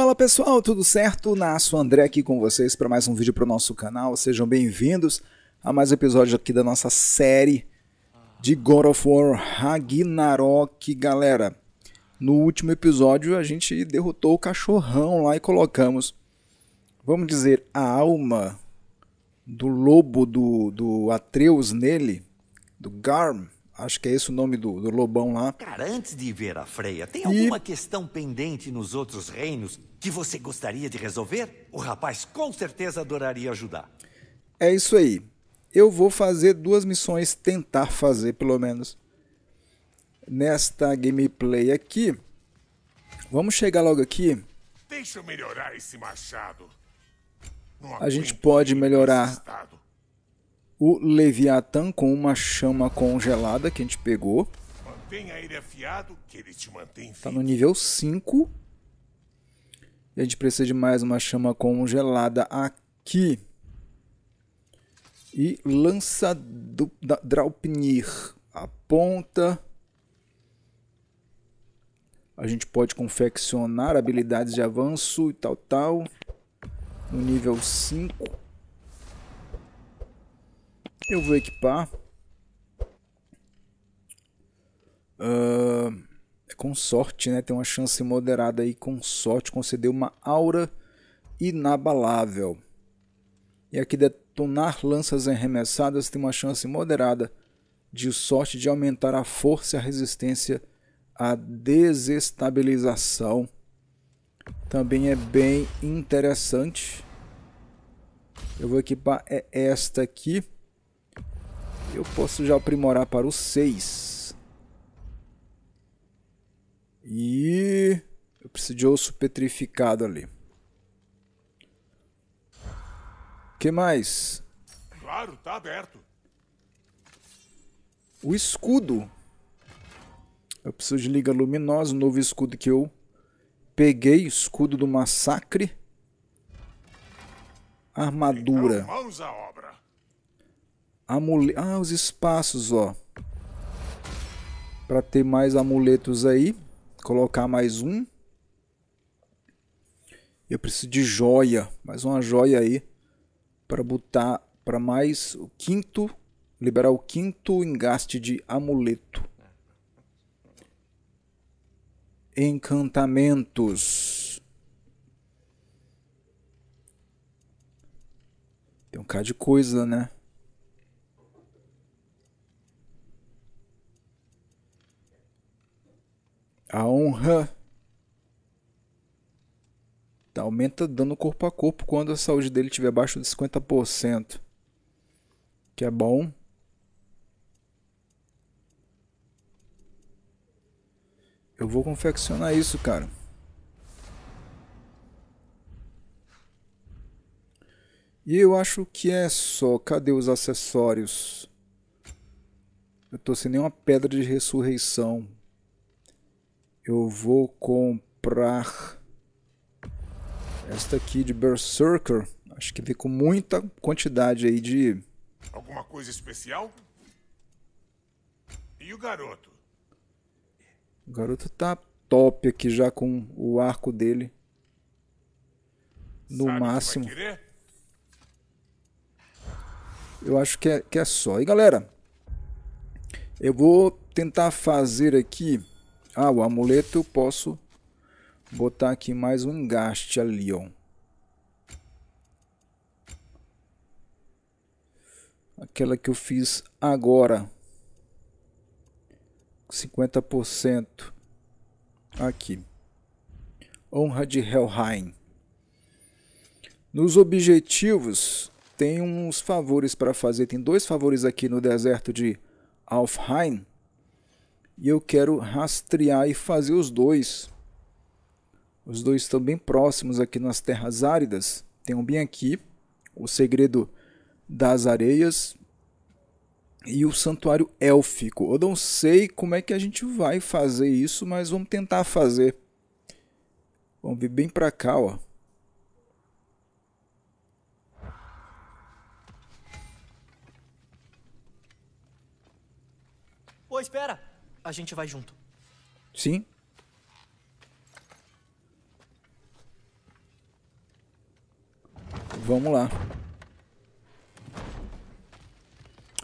Fala pessoal, tudo certo? Nasso André aqui com vocês para mais um vídeo para o nosso canal. Sejam bem-vindos a mais um episódio aqui da nossa série de God of War Ragnarok, galera. No último episódio a gente derrotou o cachorrão lá e colocamos, vamos dizer, a alma do lobo do Atreus nele, do Garm. Acho que é esse o nome do lobão lá. Cara, antes de ver a Freya, tem alguma questão pendente nos outros reinos que você gostaria de resolver? O rapaz com certeza adoraria ajudar. É isso aí. Eu vou fazer duas missões, tentar fazer pelo menos, nesta gameplay aqui. Vamos chegar logo aqui. Deixa eu melhorar esse machado. A gente pode melhorar o Leviathan com uma chama congelada que a gente pegou. Mantenha ele afiado, que ele te mantém vivo. Tá no nível 5. E a gente precisa de mais uma chama congelada aqui. E lança do Draupnir. Aponta. A gente pode confeccionar habilidades de avanço e tal, tal. No nível 5. Eu vou equipar. É com sorte, né? Tem uma chance moderada aí. Com sorte, conceder uma aura inabalável. E aqui, detonar lanças arremessadas tem uma chance moderada de sorte de aumentar a força e a resistência à desestabilização. Também é bem interessante. Eu vou equipar esta aqui. Eu posso já aprimorar para o 6. E eu preciso de osso petrificado ali. Que mais? Claro, tá aberto. O escudo. Eu preciso de liga luminosa, um novo escudo que eu peguei, escudo do massacre. Armadura. Então, vamos à obra. Os espaços, ó. Pra ter mais amuletos aí. Colocar mais um. Eu preciso de joia. Mais uma joia aí. Pra botar pra mais o quinto. Liberar o quinto engaste de amuleto. Encantamentos. Tem um bocado de coisa, né? A honra aumenta dano corpo a corpo quando a saúde dele estiver abaixo de 50%. Que é bom. Eu vou confeccionar isso, cara. E eu acho que é só. Cadê os acessórios? Eu tô sem nenhuma pedra de ressurreição. Eu vou comprar esta aqui de Berserker. Acho que vem com muita quantidade aí de... Alguma coisa especial? E o garoto? O garoto tá top aqui já com o arco dele. No máximo. Eu acho que é só. E galera, eu vou tentar fazer aqui... Ah, o amuleto eu posso botar aqui mais um engaste ali, ó. Aquela que eu fiz agora. 50%. Aqui. Honra de Helheim. Nos objetivos tem uns favores para fazer. Tem dois favores aqui no deserto de Alfheim. E eu quero rastrear e fazer os dois. Os dois estão bem próximos aqui nas terras áridas. Tem um bem aqui, o segredo das areias e o santuário élfico. Eu não sei como é que a gente vai fazer isso, mas vamos tentar fazer. Vamos vir bem para cá, ó. Ô, espera! A gente vai junto. Sim. Vamos lá.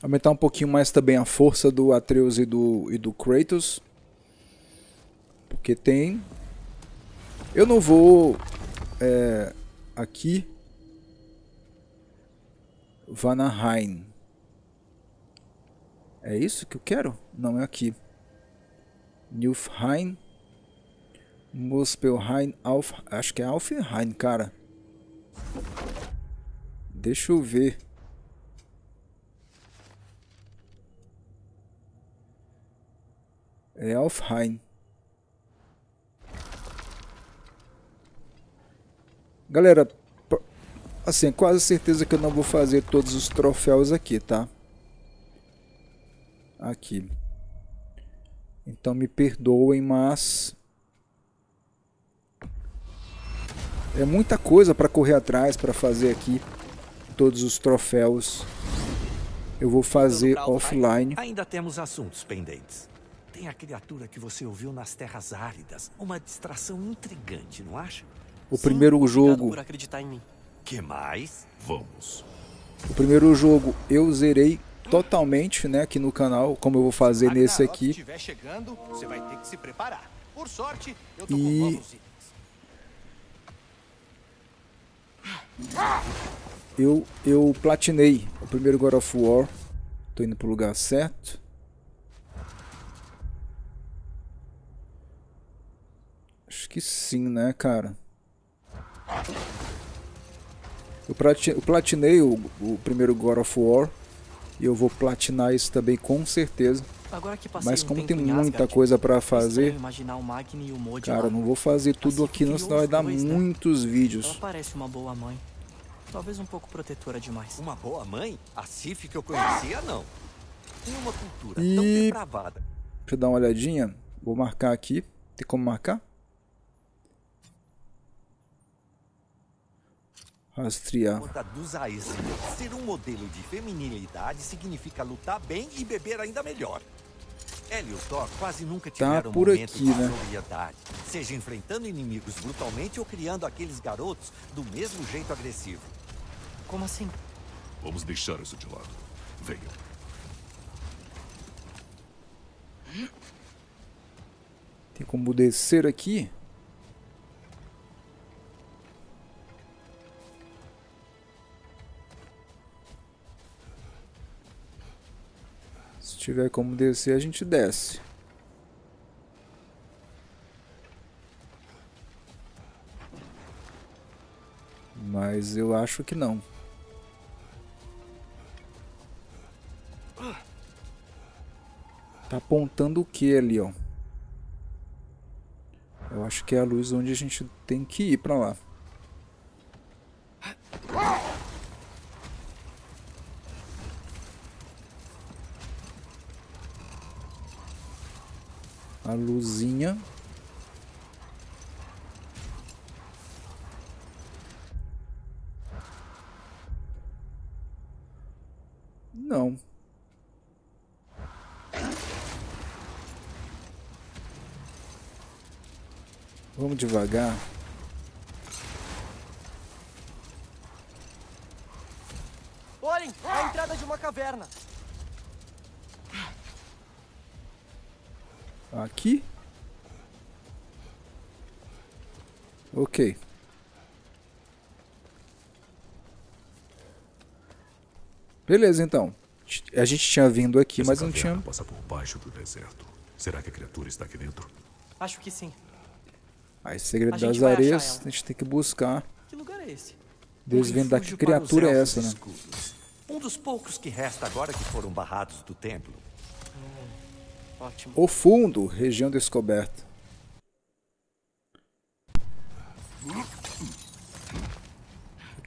Aumentar um pouquinho mais também a força do Atreus e do Kratos. Porque tem... Eu não vou... aqui... Vanaheim. É isso que eu quero? Não, é aqui. Niflheim. Muspelheim. Acho que é Alfheim, cara. Deixa eu ver. É Alfheim. Galera, assim, quase certeza que eu não vou fazer todos os troféus aqui, tá? Aqui. Então me perdoem, mas... É muita coisa para correr atrás, para fazer aqui todos os troféus. Eu vou fazer offline. Ainda temos assuntos pendentes. Tem a criatura que você ouviu nas terras áridas. Uma distração intrigante, não acha? O primeiro jogo... Por acreditar em mim. Que mais? Vamos. O primeiro jogo eu zerei totalmente, né, aqui no canal, como eu vou fazer nesse aqui. Chegando, você vai ter que se preparar. Por sorte, eu tô com eu platinei o primeiro God of War. Tô indo pro lugar certo. Acho que sim, né, cara? Eu platinei o primeiro God of War. E eu vou platinar isso também, com certeza. Agora que passei. Mas como tem muita coisa pra fazer, cara, não vou fazer tudo aqui não, senão vai dar muitos vídeos. Ela parece uma boa mãe. Talvez um pouco protetora demais. Uma boa mãe? A Sif que eu conhecia, não. Tem uma cultura tão depravada. Deixa eu dar uma olhadinha. Vou marcar aqui. Tem como marcar? Rastrear. Ser um modelo de feminilidade significa lutar bem e beber ainda melhor. Hélio Thor quase nunca tiveram por aqui, né? Sobriedade, seja enfrentando inimigos brutalmente ou criando aqueles garotos do mesmo jeito agressivo. Como assim? Vamos deixar isso de lado. Venha. Tem como descer aqui? Se tiver como descer, a gente desce. Mas eu acho que não. Tá apontando o que ali, ó? Eu acho que é a luz onde a gente tem que ir pra lá. A luzinha. Não. Vamos devagar. Olhem, a entrada de uma caverna. Aqui? Ok. Beleza, então. A gente tinha vindo aqui, mas não tinha... Passa por baixo do deserto. Será que a criatura está aqui dentro? Acho que sim. Aí, segredo das areias, a gente tem que buscar. Que lugar é esse? Desvendar que criatura é essa, né? Um dos poucos que resta agora que foram barrados do templo. Ótimo. O fundo, região descoberta. Que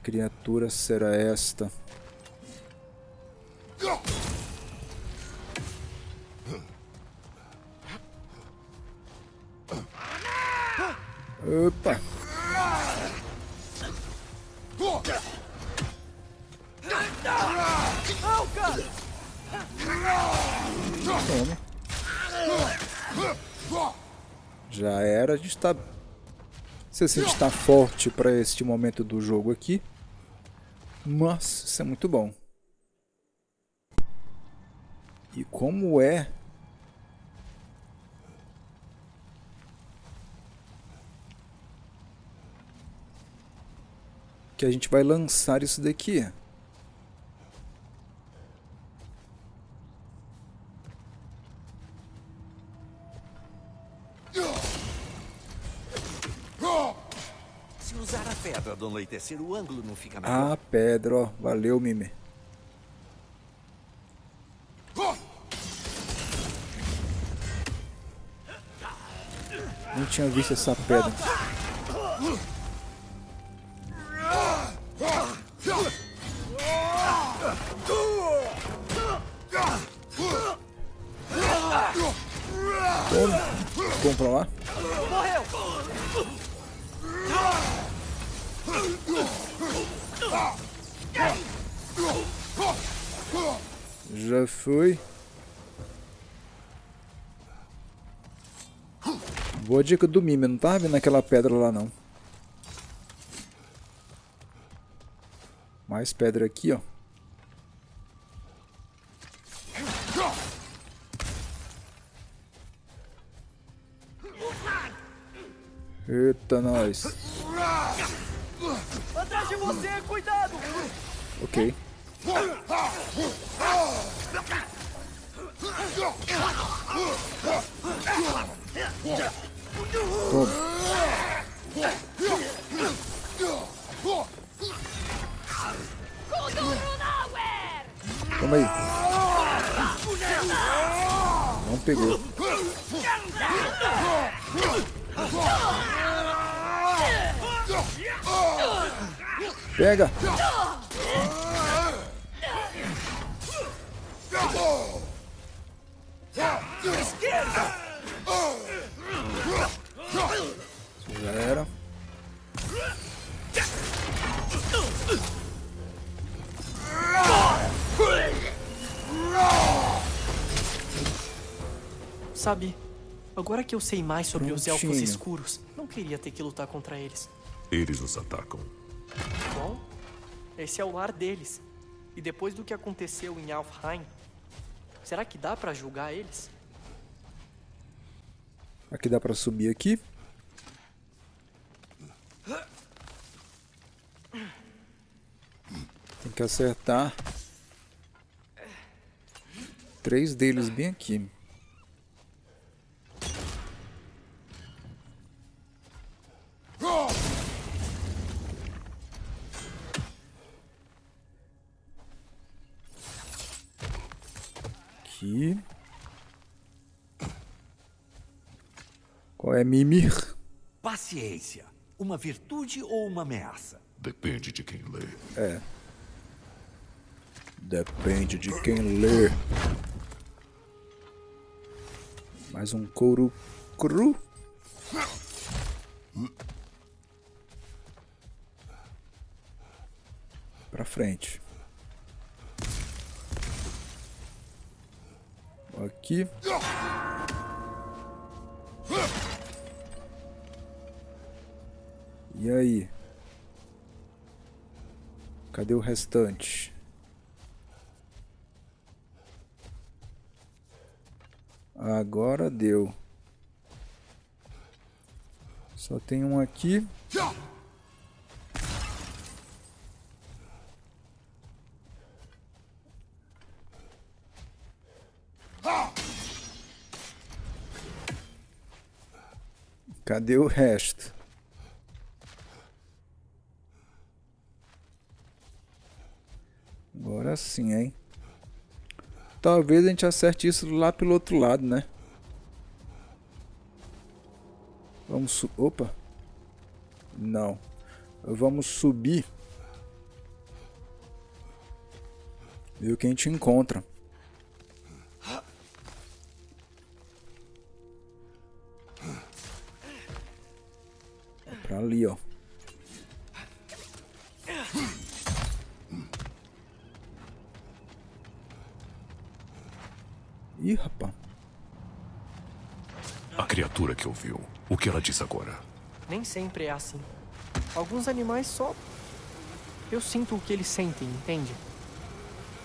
criatura será esta? Opa! Toma. Já era, a gente tá... Não sei se a gente tá forte pra este momento do jogo aqui. Nossa, isso é muito bom. E como é? Que a gente vai lançar isso daqui. Se usar a pedra do anoitecer, o ângulo não fica melhor. Ah, pedra, ó. Valeu, Mimir. Não tinha visto essa pedra. Vamos pra lá. Morreu. Já fui. Boa dica do Mimir, não tava vendo aquela pedra lá não. Mais pedra aqui, ó. Eita, nós. Atrás de você, cuidado! Ok. Toma. Toma aí. Não pegou. Pega. Esquerda. Já era. Sabe, agora que eu sei mais sobre os elfos escuros, não queria ter que lutar contra eles. Eles nos atacam. Bom, esse é o lar deles. E depois do que aconteceu em Alfheim, será que dá pra julgar eles? Aqui dá pra subir aqui. Tem que acertar 3 deles bem aqui. Aqui. Qual é Mimir? Paciência. Uma virtude ou uma ameaça? Depende de quem lê. É. Depende de quem lê. Mais um couro cru. Pra frente. Aqui. E aí? Cadê o restante? Agora deu. Só tem um aqui. Cadê o resto? Agora sim, hein? Talvez a gente acerte isso lá pelo outro lado, né? Vamos subir. Opa! Não. Vamos subir. Ver o que a gente encontra. Ali, ó. Ih, rapaz. A criatura que ouviu, o que ela diz agora? Nem sempre é assim. Alguns animais só Eu sinto o que eles sentem, entende?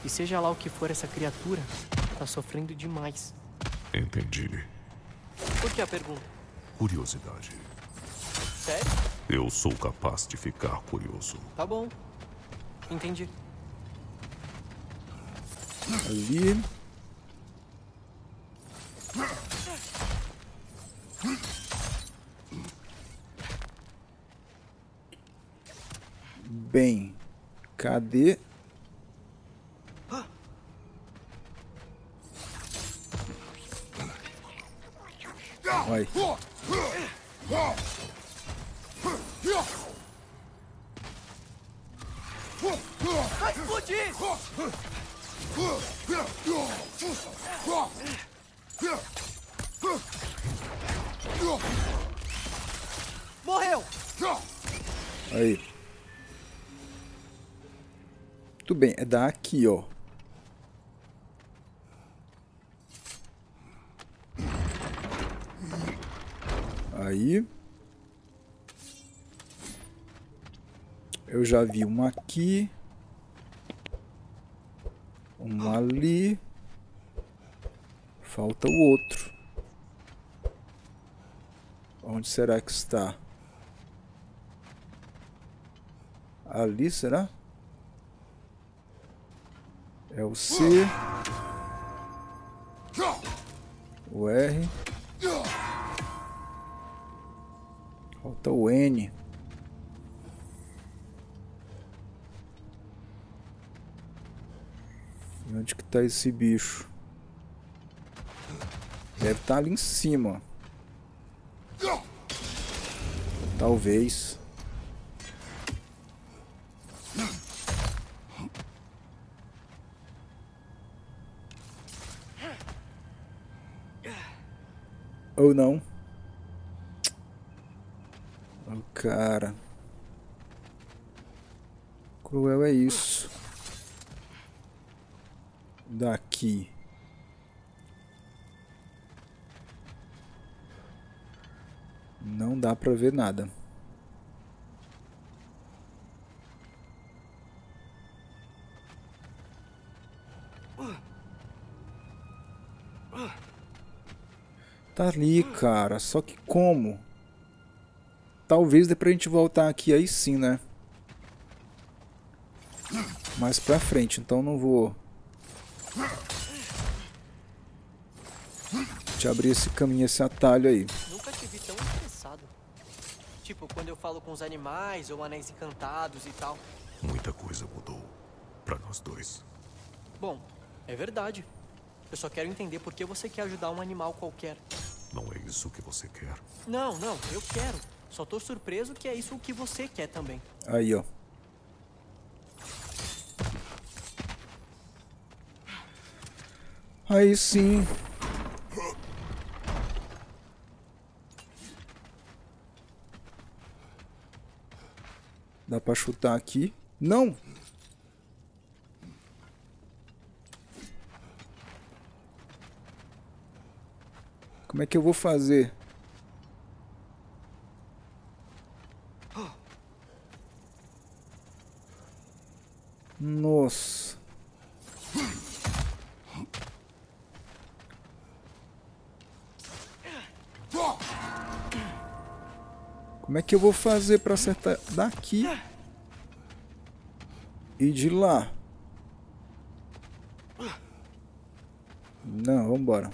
E seja lá o que for essa criatura, tá sofrendo demais. Entendi. Por que a pergunta? Curiosidade. Sério? Eu sou capaz de ficar curioso. Tá bom. Entendi. Ali... Bem, cadê? Vai. Vai explodir! Morreu! Aí. Tudo bem, é daqui, ó. Aí. Eu já vi uma aqui. Uma ali. Falta o outro. Onde será que está? Ali, será? É o C. O R. Falta o N. E onde que tá esse bicho? Deve estar ali em cima. Talvez. Ou não. Oh, cara. Cruel é isso. Daqui. Não dá pra ver nada. Tá ali, cara. Só que como? Talvez dê pra gente voltar aqui aí sim, né? Mais pra frente, então não vou... Te abrir esse caminho, esse atalho aí. Nunca te vi tão interessado. Tipo, quando eu falo com os animais ou anéis encantados e tal. Muita coisa mudou pra nós dois. Bom, é verdade. Eu só quero entender por que você quer ajudar um animal qualquer. Não é isso que você quer. Não, não, eu quero. Só tô surpreso que é isso que você quer também. Aí, ó. Aí sim. Dá pra chutar aqui? Não! Como é que eu vou fazer? Nossa. Como é que eu vou fazer para acertar daqui e de lá? Não, vamos embora.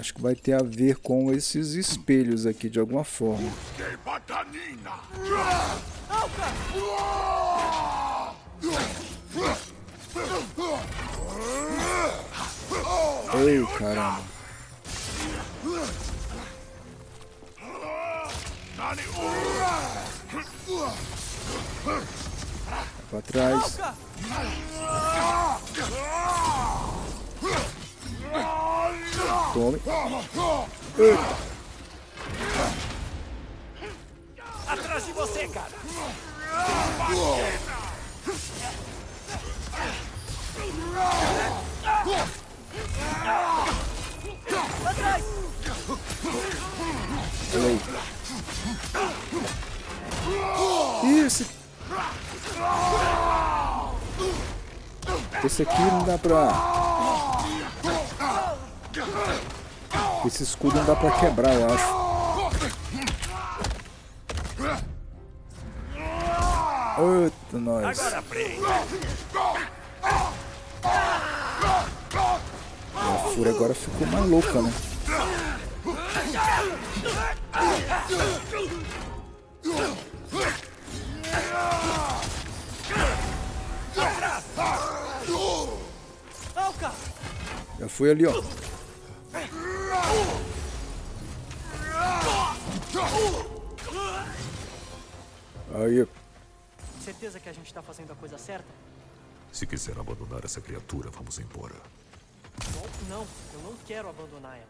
Acho que vai ter a ver com esses espelhos aqui de alguma forma. Ei, caramba. Para trás. Tome. Atrás de você, cara. Atrás. Esse Esse aqui não dá pra... Esse escudo não dá pra quebrar, eu acho. Eita, nós. Agora prende. A fúria agora ficou mais louca, né? Já fui ali, ó. Aí. Certeza que a gente tá fazendo a coisa certa? Se quiser abandonar essa criatura, vamos embora. Não, eu não quero abandonar ela.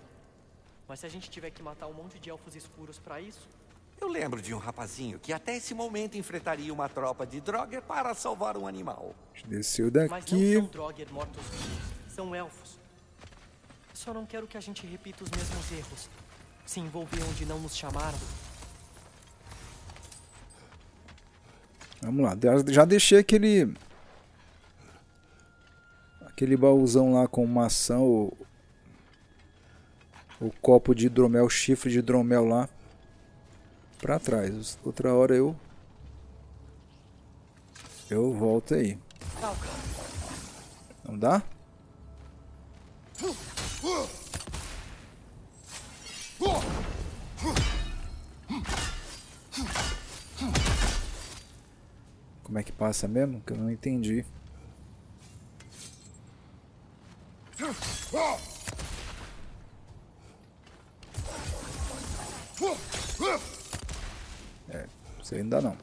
Mas se a gente tiver que matar um monte de elfos escuros pra isso... Eu lembro de um rapazinho que até esse momento enfrentaria uma tropa de Draugr para salvar um animal. Desceu daqui... Mas não são Draugr mortos, são elfos. Só não quero que a gente repita os mesmos erros. Se envolver onde não nos chamaram... Vamos lá, já deixei aquele baúzão lá com maçã, o copo de hidromel, o chifre de hidromel lá pra trás. Outra hora eu volto aí. Não dá? Como é que passa mesmo? Que eu não entendi. É, isso ainda não.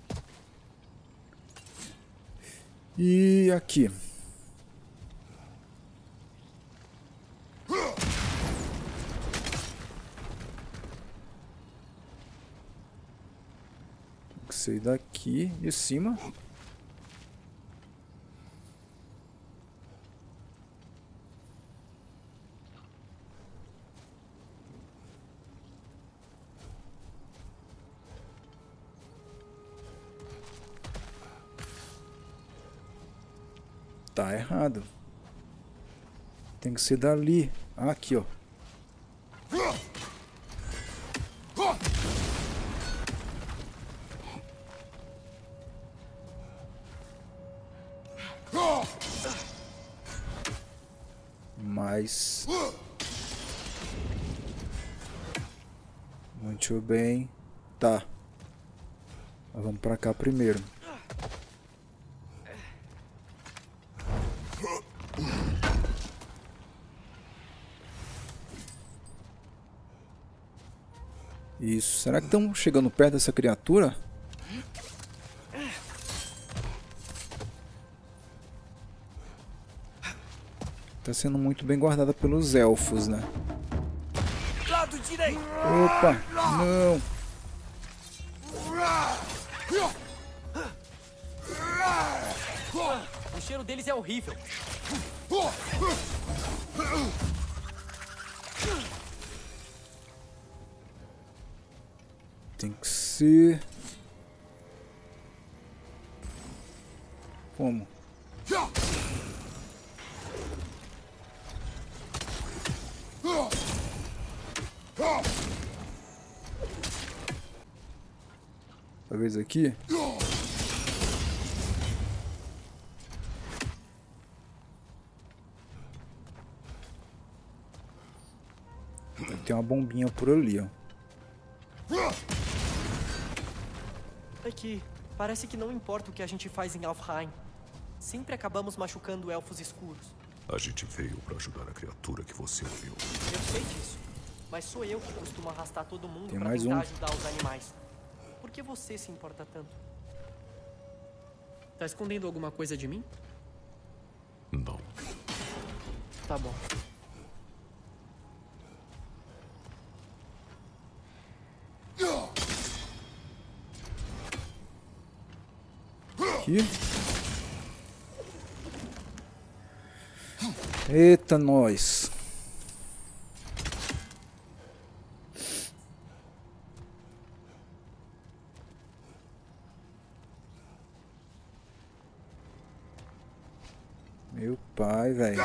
E aqui. Tem que sair daqui de cima. Tá errado. Tem que ser dali. Ah, aqui, ó. Mas... Muito bem. Tá. Mas vamos pra cá primeiro. Isso. Será que estamos chegando perto dessa criatura? Está sendo muito bem guardada pelos elfos, né? Opa! Não! O cheiro deles é horrível. Tem que ser... Como? Talvez aqui? Tem uma bombinha por ali, ó. Que parece que não importa o que a gente faz em Alfheim. Sempre acabamos machucando elfos escuros. A gente veio pra ajudar a criatura que você ouviu. Eu sei disso, mas sou eu que costumo arrastar todo mundo pra tentar ajudar os animais. Por que você se importa tanto? Tá escondendo alguma coisa de mim? Não. Tá bom. Eita, nós. Meu pai, velho.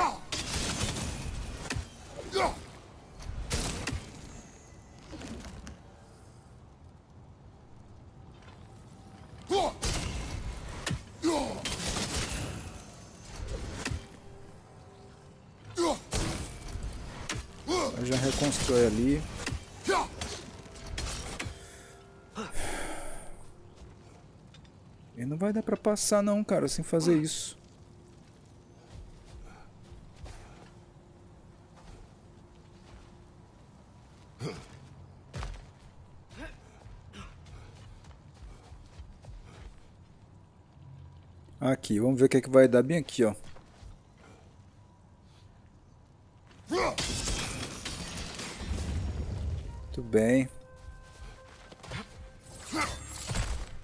Eu já reconstrói ali. E não vai dar pra passar não, cara, sem fazer isso. Aqui, vamos ver o que é que vai dar bem aqui, ó.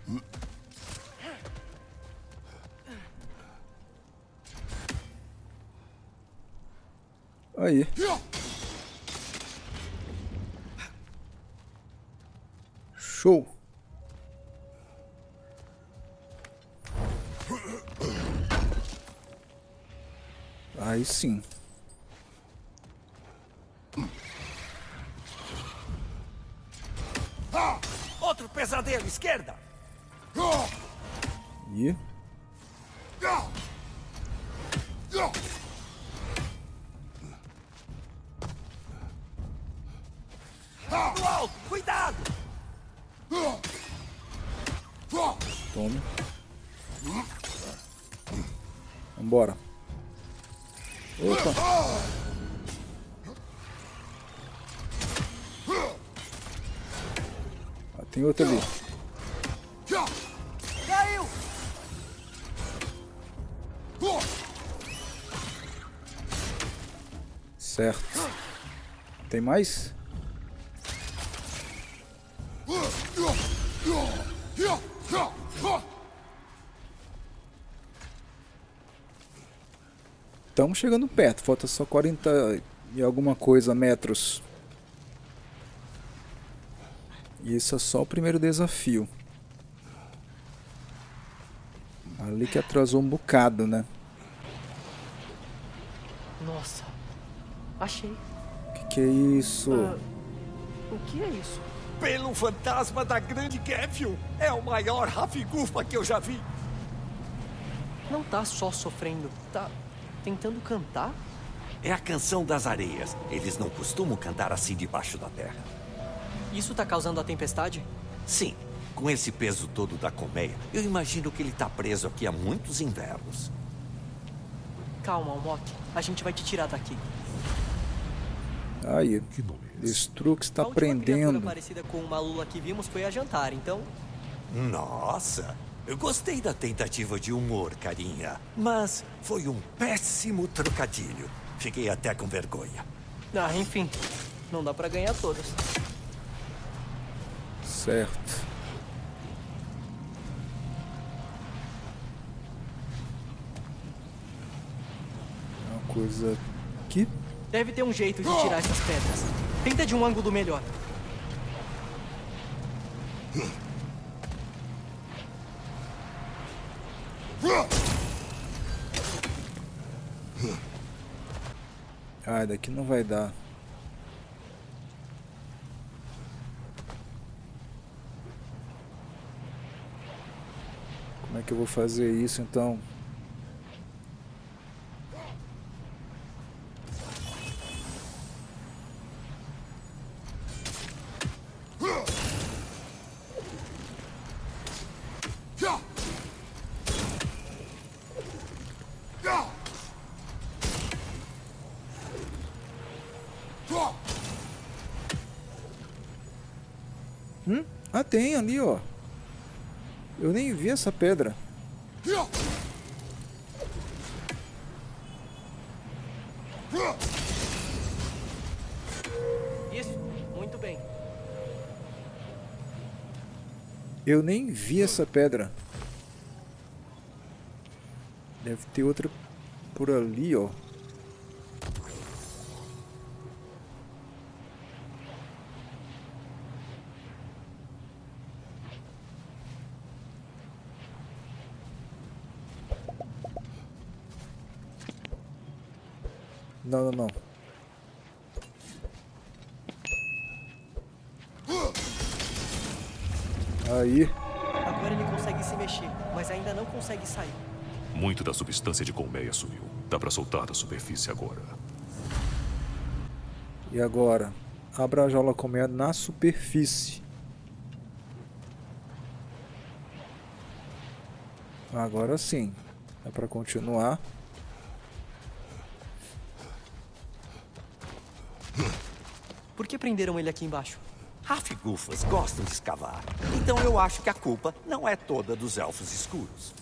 Muito bem. Aí. Show. Aí sim. Outro pesadelo, esquerda. E bora. Opa. Ah, tem outro ali. Caiu. Certo. Tem mais? Estamos chegando perto, falta só 40 e alguma coisa metros. E esse é só o primeiro desafio. Ali que atrasou um bocado, né? Nossa, achei. Que é isso? O que é isso? Pelo fantasma da grande Kefil, é o maior Hafgufa que eu já vi. Não tá só sofrendo, tá... tentando cantar? É a canção das areias. Eles não costumam cantar assim debaixo da terra. Isso tá causando a tempestade? Sim. Com esse peso todo da colmeia, eu imagino que ele tá preso aqui há muitos invernos. Calma, Almok. A gente vai te tirar daqui. Aí, que Destrux tá prendendo. A parecida com uma lula que vimos foi a jantar, então... Nossa! Eu gostei da tentativa de humor, carinha, mas foi um péssimo trocadilho. Fiquei até com vergonha. Ah, enfim, não dá pra ganhar todas. Certo. Uma coisa aqui. Deve ter um jeito de tirar essas pedras. Tenta de um ângulo melhor. Ah, daqui não vai dar. Como é que eu vou fazer isso então? Ah, tem ali, ó. Eu nem vi essa pedra. Isso, muito bem. Eu nem vi essa pedra. Deve ter outra por ali, ó. Não, não, não. Aí. Agora ele consegue se mexer, mas ainda não consegue sair. Muito da substância de colmeia sumiu. Dá pra soltar da superfície agora. E agora? Abra a jaula colmeia na superfície. Agora sim. Dá pra continuar. Por que prenderam ele aqui embaixo? Hafgufas gostam de escavar, então eu acho que a culpa não é toda dos elfos escuros.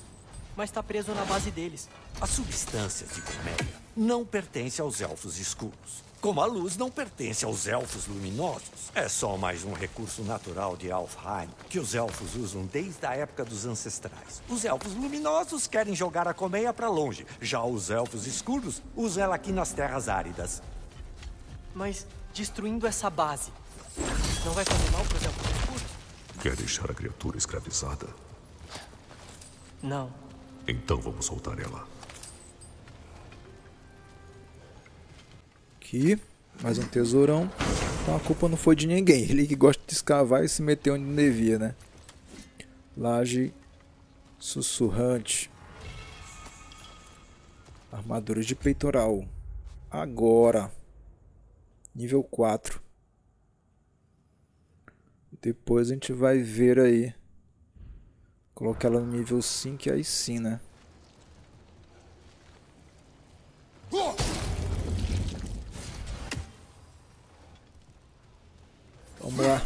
Mas está preso na base deles. As substâncias de colmeia não pertencem aos elfos escuros. Como a luz não pertence aos elfos luminosos, é só mais um recurso natural de Alfheim que os elfos usam desde a época dos ancestrais. Os elfos luminosos querem jogar a colmeia para longe, já os elfos escuros usam ela aqui nas terras áridas. Mas destruindo essa base... não vai fazer mal para os elfos escuros? Quer deixar a criatura escravizada? Não. Então vamos soltar ela. Aqui, mais um tesourão. Então a culpa não foi de ninguém. Ele que gosta de escavar e se meter onde não devia, né? Laje sussurrante. Armadura de peitoral. Agora. Nível 4. Depois a gente vai ver aí. Colocar ela no nível 5 e aí sim, né? Vamos lá.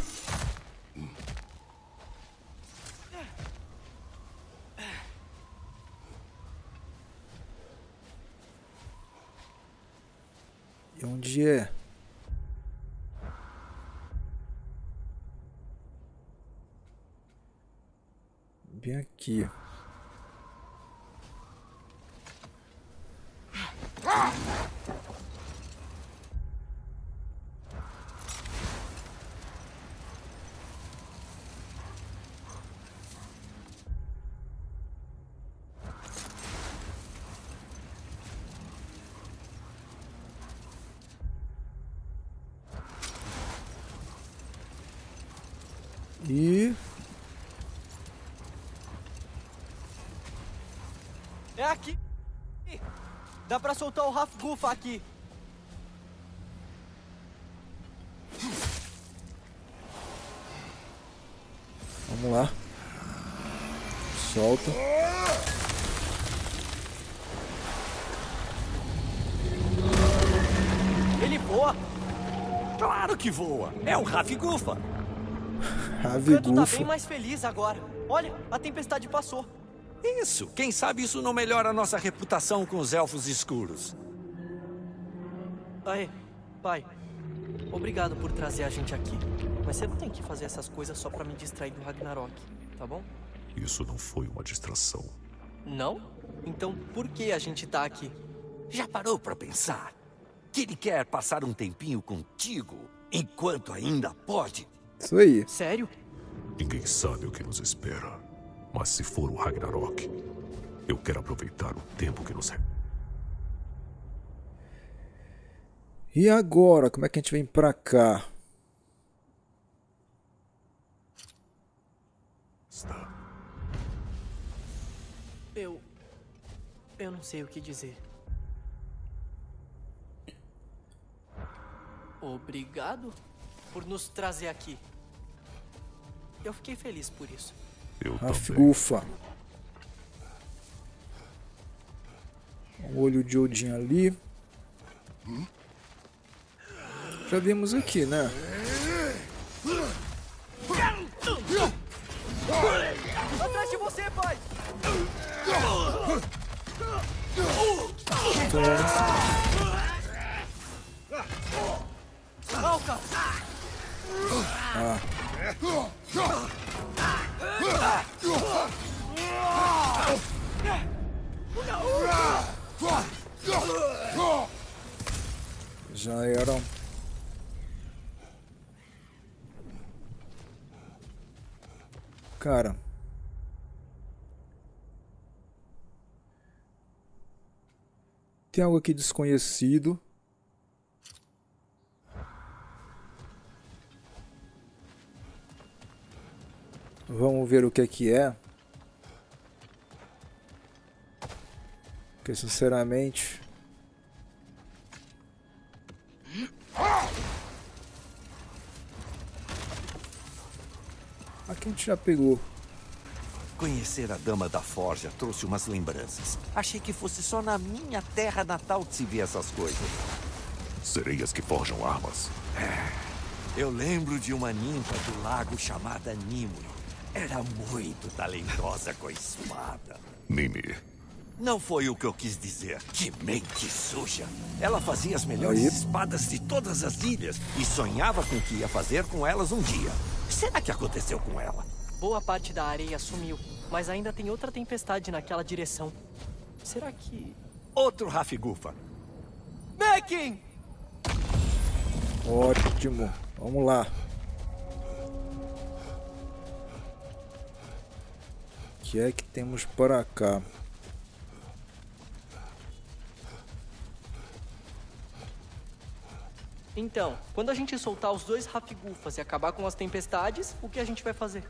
E onde é? Bem aqui. E... é aqui. Dá pra soltar o Hafgufa aqui. Vamos lá. Solta. Ele voa? Claro que voa. É o Hafgufa. O canto tá bem mais feliz agora. Olha, a tempestade passou. Isso! Quem sabe isso não melhora a nossa reputação com os elfos escuros. Aê, pai. Obrigado por trazer a gente aqui. Mas você não tem que fazer essas coisas só pra me distrair do Ragnarok, tá bom? Isso não foi uma distração. Não? Então por que a gente tá aqui? Já parou pra pensar? Que ele quer passar um tempinho contigo enquanto ainda pode? Isso aí. Sério? Ninguém sabe o que nos espera. Mas se for o Ragnarok, eu quero aproveitar o tempo que nos resta. E agora? Como é que a gente vem pra cá? Está. Eu não sei o que dizer. Obrigado por nos trazer aqui. Eu fiquei feliz por isso. Hafgufa. O olho de Odin ali. Já vimos aqui, né? Atrás de você, pai! Falca! Ah. Já eram. Cara. Tem algo aqui desconhecido. Vamos ver o que é. Porque, sinceramente... Aqui a gente já pegou. Conhecer a Dama da Forja trouxe umas lembranças. Achei que fosse só na minha terra natal que se via essas coisas. Sereias que forjam armas. É. Eu lembro de uma ninfa do lago chamada Nimue. Era muito talentosa com a espada. Mimir. Não foi o que eu quis dizer. Que mente suja. Ela fazia as melhores espadas de todas as ilhas e sonhava com o que ia fazer com elas um dia. Será que aconteceu com ela? Boa parte da areia sumiu, mas ainda tem outra tempestade naquela direção. Será que... Outro Hafgufa. Making! Ótimo. Vamos lá. O que é que temos para cá? Então, quando a gente soltar os dois Hafgufas e acabar com as tempestades, o que a gente vai fazer?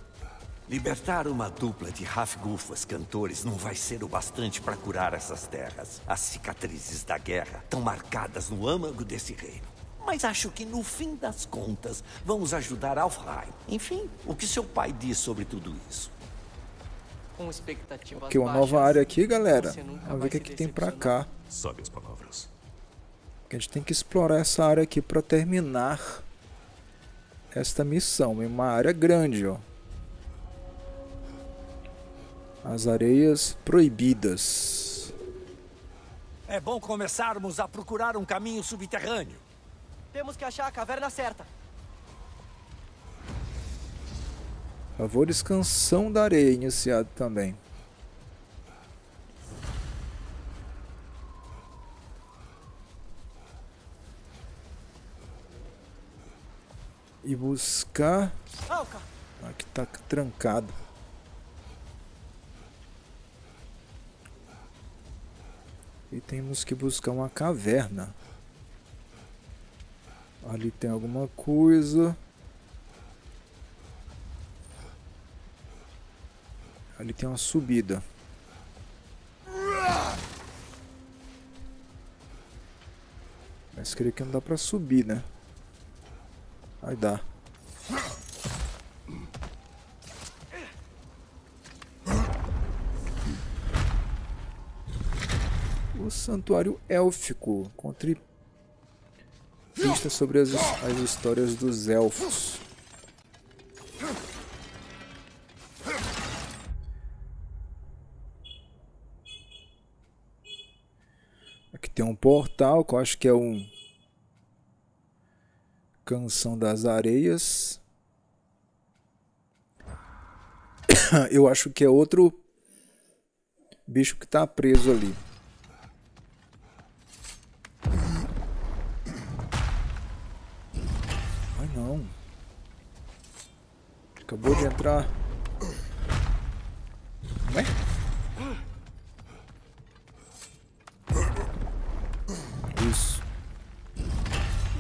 Libertar uma dupla de Hafgufas cantores não vai ser o bastante para curar essas terras. As cicatrizes da guerra estão marcadas no âmago desse reino. Mas acho que no fim das contas vamos ajudar Alfheim. Enfim, o que seu pai diz sobre tudo isso? Com expectativas baixas, uma nova área aqui, galera. Vamos ver o que, tem pra cá. Sobe as palavras. A gente tem que explorar essa área aqui pra terminar esta missão. É uma área grande, ó. As areias proibidas. É bom começarmos a procurar um caminho subterrâneo. Temos que achar a caverna certa. Favores canção da areia iniciado também. E buscar... Aqui tá trancado. E temos que buscar uma caverna. Ali tem alguma coisa. Ali tem uma subida. Mas creio que não dá pra subir, né? Aí dá. O santuário élfico. Encontre pistas sobre as histórias dos elfos. Aqui tem um portal que eu acho que é um Canção das Areias. Eu acho que é outro bicho que tá preso ali. Ai não. Acabou de entrar. Não é?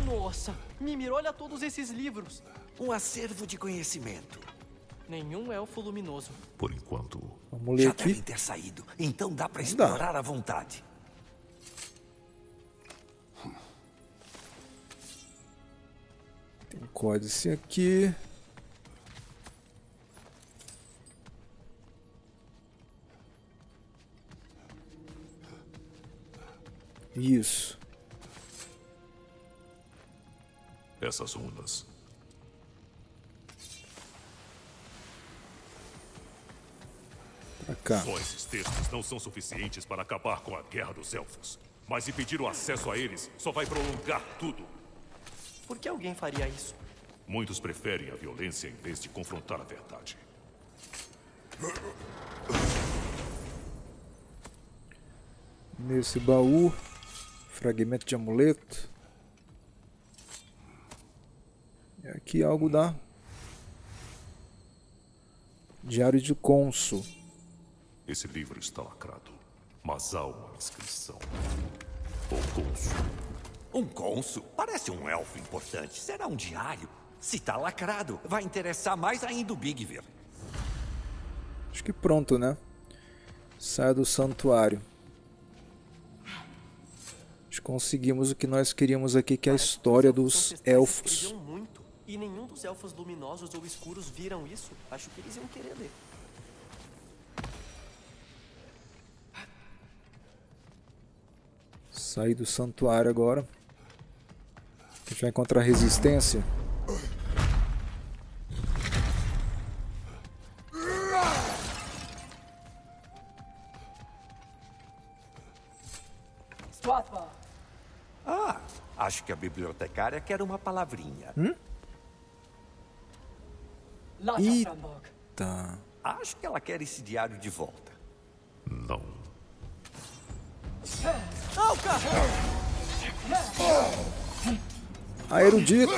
Nossa, Mimir, olha todos esses livros. Um acervo de conhecimento. Nenhum elfo luminoso. Por enquanto. Vamos ler aqui. Já deve ter saído, então dá pra explorar à vontade. Tem um códice aqui. Isso. Essas runas. Pra cá. Só esses textos não são suficientes para acabar com a guerra dos elfos. Mas impedir o acesso a eles só vai prolongar tudo. Por que alguém faria isso? Muitos preferem a violência em vez de confrontar a verdade. Nesse baú, fragmento de amuleto. Aqui algo da Diário de Cônsul. Esse livro está lacrado, mas há uma inscrição. O Cônsul. Um Cônsul? Parece um elfo importante. Será um diário? Se está lacrado, vai interessar mais ainda o Big Ver. Acho que pronto, né? Saia do santuário. Nós conseguimos o que nós queríamos aqui, que é a história dos elfos. E nenhum dos elfos luminosos ou escuros viram isso. Acho que eles iam querer ler. Sair do santuário agora. A gente vai encontrar resistência. Ah, acho que a bibliotecária quer uma palavrinha. Eita. Acho que ela quer esse diário de volta. Não. A erudita.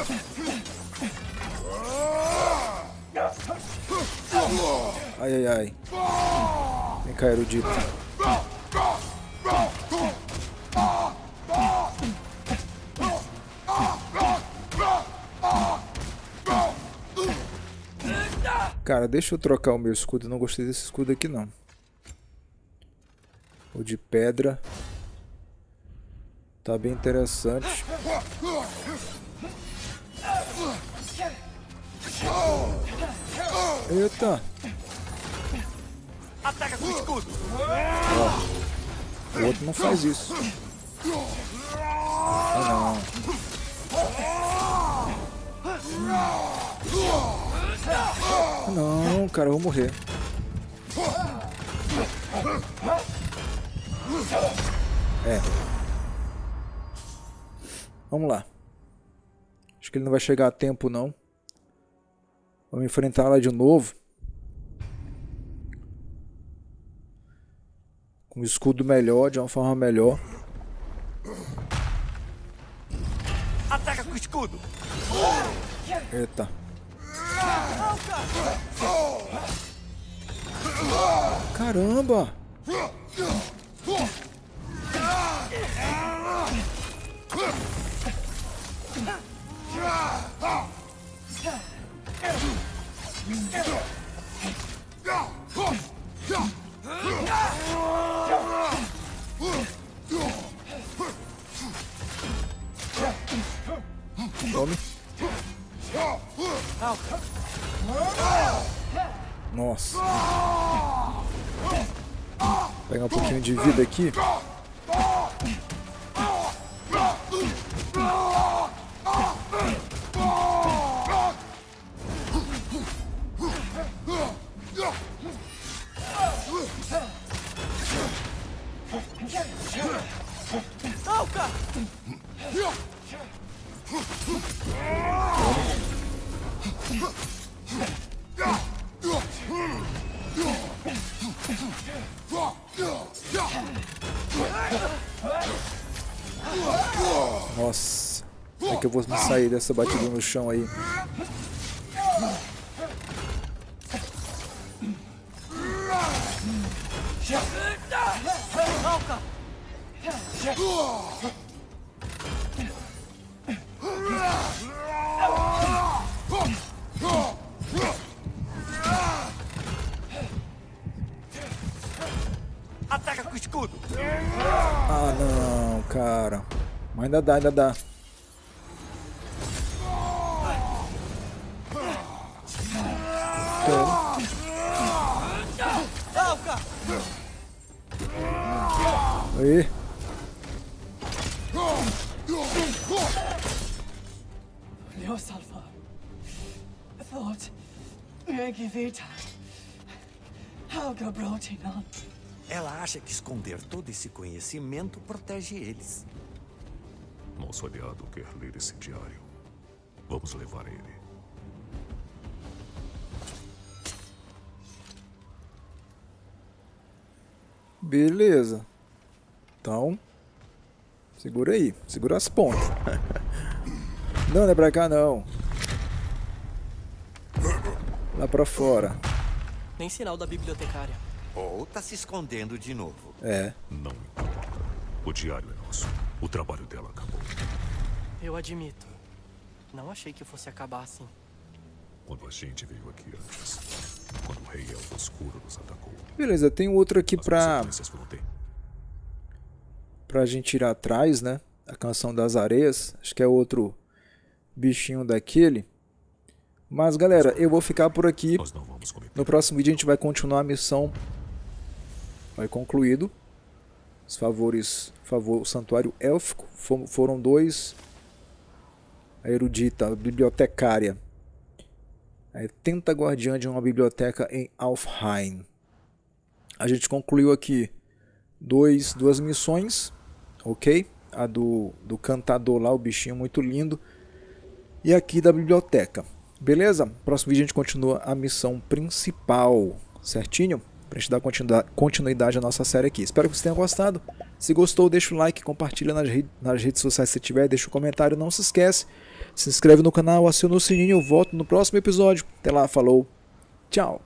Ai, ai, ai. Vem cá, erudita. Cara, deixa eu trocar o meu escudo. Eu não gostei desse escudo aqui, não. O de pedra. Tá bem interessante. Eita. Ataca com o escudo. Ó, o outro não faz isso. Ah, não. Não, cara, eu vou morrer. É. Vamos lá. Acho que ele não vai chegar a tempo, não. Vamos enfrentar ela de novo. Com um escudo melhor, de uma forma melhor. Ataca com o escudo! Eita. Caramba! Tome. Nossa. Pegar um pouquinho de vida aqui. Nossa, é que eu vou me sair dessa batida no chão aí. Ataca com o escudo. Ah, não, cara. Mas ainda dá, ainda dá. Aí. Ela acha que esconder todo esse conhecimento protege eles. Nosso aliado quer ler esse diário. Vamos levar ele. Beleza. Então, segura aí. Segura as pontas. Não, não é pra cá, não. Lá pra fora. Nem sinal da bibliotecária. Ou tá se escondendo de novo. É. Não importa. O diário é nosso. O trabalho dela acabou. Eu admito. Não achei que fosse acabar assim. Quando a gente veio aqui antes, quando o rei elfo escuro nos atacou. Beleza, tem outro aqui pra gente ir atrás, né? A Canção das Areias. Acho que é outro bichinho daquele. Mas galera, eu vou ficar por aqui. No próximo vídeo a gente vai continuar a missão. Vai concluído. Os favores, o santuário élfico, foram 2. A erudita, a bibliotecária. A tenta guardiã de uma biblioteca em Alfheim. A gente concluiu aqui duas missões, ok? A do cantador lá, o bichinho muito lindo. E aqui da biblioteca. Beleza? Próximo vídeo a gente continua a missão principal, certinho? Pra gente dar continuidade à nossa série aqui. Espero que vocês tenham gostado. Se gostou, deixa o like, compartilha nas redes sociais se tiver, deixa um comentário, não se esquece. Se inscreve no canal, aciona o sininho, eu volto no próximo episódio. Até lá, falou, tchau!